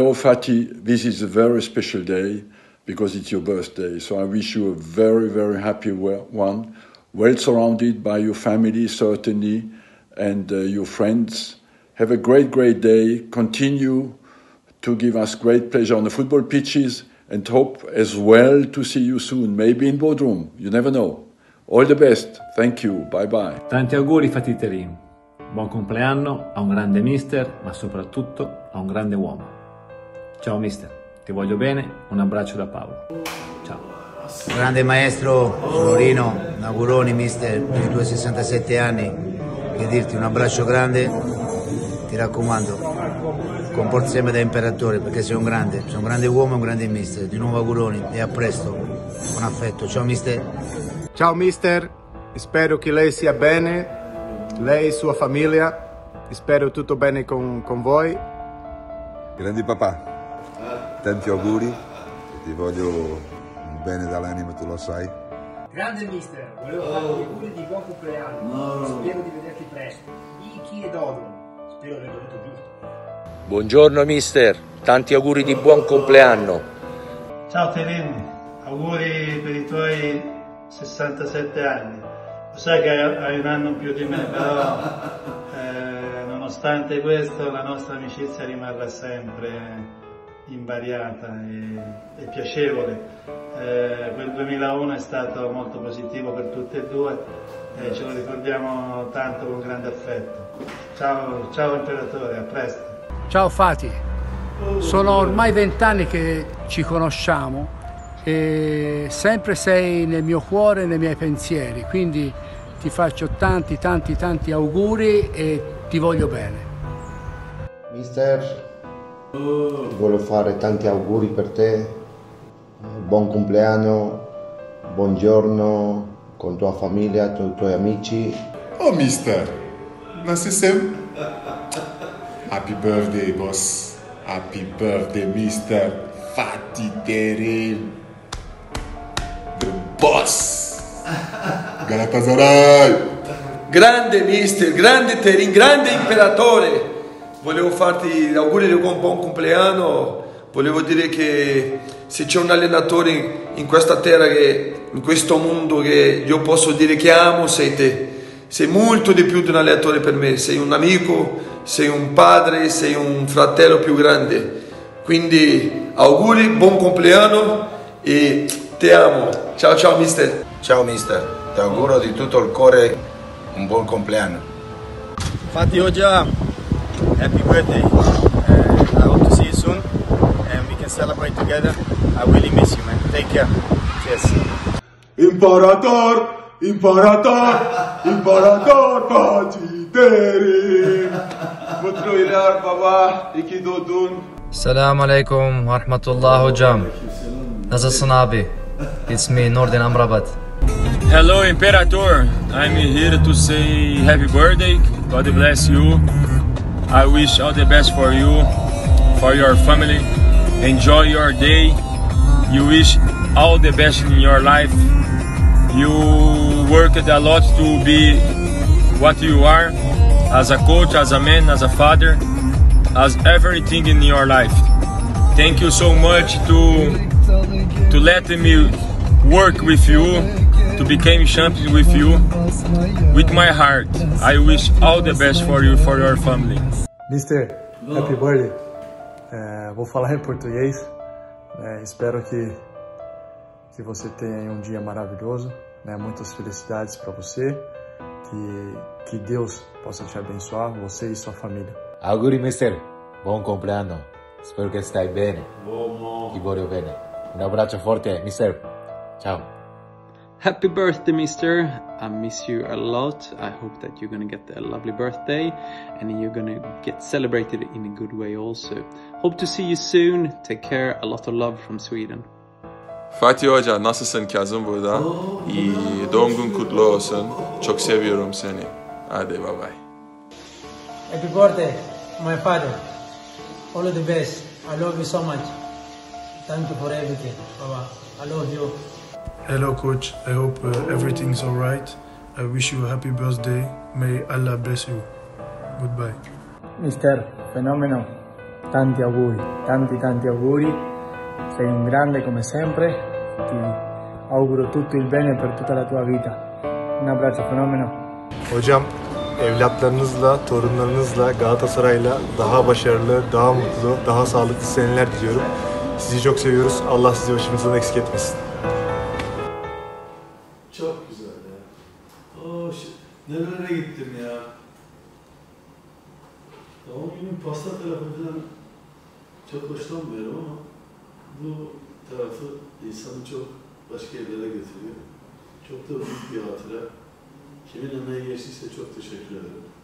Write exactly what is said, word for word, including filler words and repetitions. Oh, Fatih, this is a very special day because it's your birthday. So I wish you a very, very happy one. Well surrounded by your family, certainly, and uh, your friends. Have a great, great day. Continue to give us great pleasure on the football pitches and hope as well to see you soon, maybe in Bodrum. You never know. All the best. Thank you. Bye bye. Tanti auguri, Fatih Terim. Buon compleanno a un grande mister, ma soprattutto a un grande uomo. Ciao mister, ti voglio bene, un abbraccio da Paolo. Ciao. Grande maestro Florino, auguroni mister per i tuoi sessantasette anni, che dirti un abbraccio grande, ti raccomando, comporti sempre da imperatore perché sei un grande, sei un grande uomo e un grande mister, di nuovo auguroni e a presto, con affetto, ciao mister. Ciao mister, spero che lei sia bene, lei e sua famiglia, spero tutto bene con, con voi. Grande papà. Tanti auguri, ti voglio bene dall'anima, tu lo sai. Grande mister, volevo fare gli auguri di buon compleanno, no. Spero di vederti presto. Iki e Dobro, spero di aver detto giusto. Buongiorno mister, tanti auguri di buon compleanno. Ciao Terim, auguri per i tuoi sessantasette anni. Lo sai che hai un anno più di me, però eh, nonostante questo la nostra amicizia rimarrà sempre invariata e, e piacevole. Eh, quel duemilauno è stato molto positivo per tutti e due e ce lo ricordiamo tanto con grande affetto. Ciao, ciao imperatore, a presto. Ciao Fatih, sono ormai vent'anni che ci conosciamo e sempre sei nel mio cuore e nei miei pensieri, quindi ti faccio tanti tanti tanti auguri e ti voglio bene. Mister, ti voglio fare tanti auguri per te, buon compleanno, buongiorno con tua famiglia, con i tuoi amici. Oh mister, nascesem? Happy birthday boss, happy birthday mister Fatih Terim, the boss, Galatasaray. Grande mister, grande Terim, grande imperatore. Volevo farti auguri di un buon compleanno, volevo dire che se c'è un allenatore in questa terra, che, in questo mondo che io posso dire che amo, sei te. Sei molto di più di un allenatore per me, sei un amico, sei un padre, sei un fratello più grande. Quindi auguri, buon compleanno e ti amo. Ciao ciao mister. Ciao mister, ti auguro di tutto il cuore un buon compleanno. Infatti oggi happy birthday. Uh, I hope to see you soon and we can celebrate together. I really miss you, man. Take care. Cheers. Imperator, Imperator, Imperator Fatih Terim. Mutlular baba iki dodun. Salam alaikum wa rahmatullah hocam. Nasılsın abi? It's me, Northern Amrabat. Hello Imperator. I'm here to say happy birthday. God bless you. I wish all the best for you, for your family. Enjoy your day. You wish all the best in your life. You worked a lot to be what you are, as a coach, as a man, as a father, as everything in your life. Thank you so much to, to let me work with you, to become champion with you, with my heart. I wish all the best for you, for your family. Mister, happy birthday. É, vou falar em português. É, espero que, que você tenha um dia maravilhoso. Né? Muitas felicidades para você. Que, que Deus possa te abençoar, você e sua família. Auguri, mister. Bom compleanno. Espero que esteja bem. E voglio bene. Um abraço forte, mister. Ciao. Happy birthday, mister. I miss you a lot. I hope that you're gonna get a lovely birthday and you're gonna get celebrated in a good way also. Hope to see you soon. Take care. A lot of love from Sweden. Fatih Hoca, nasılsın? Kazım burada. İyi, doğum günün kutlu olsun. Çok seviyorum seni. Hadi, bye bye. Happy birthday, my father. All of the best. I love you so much. Thank you for everything, Baba. I love you. Hello coach, I hope uh, everything's alright. I wish you a happy birthday. May Allah bless you. Goodbye. Mister, fenomeno, tanti auguri, tanti tanti auguri. Sei un grande come sempre. Ti auguro tutto il bene per tutta la tua vita. Un abbraccio, fenomeno. Hocam, evlatlarınızla, torunlarınızla, Galatasaray'la daha başarılı, daha mutlu, daha sağlıklı seneler diliyorum. Sizi çok seviyoruz. Allah sizi başımızdan eksik etmesin. Çok güzel ya. Oo, nerelere gittim ya. Doğum günün pasta tarafından çok hoşlanmıyorum ama bu tarafı insanı çok başka evlere götürüyor. Çok da büyük bir hatıra. Kimin emeği geçtiyse çok teşekkür ederim.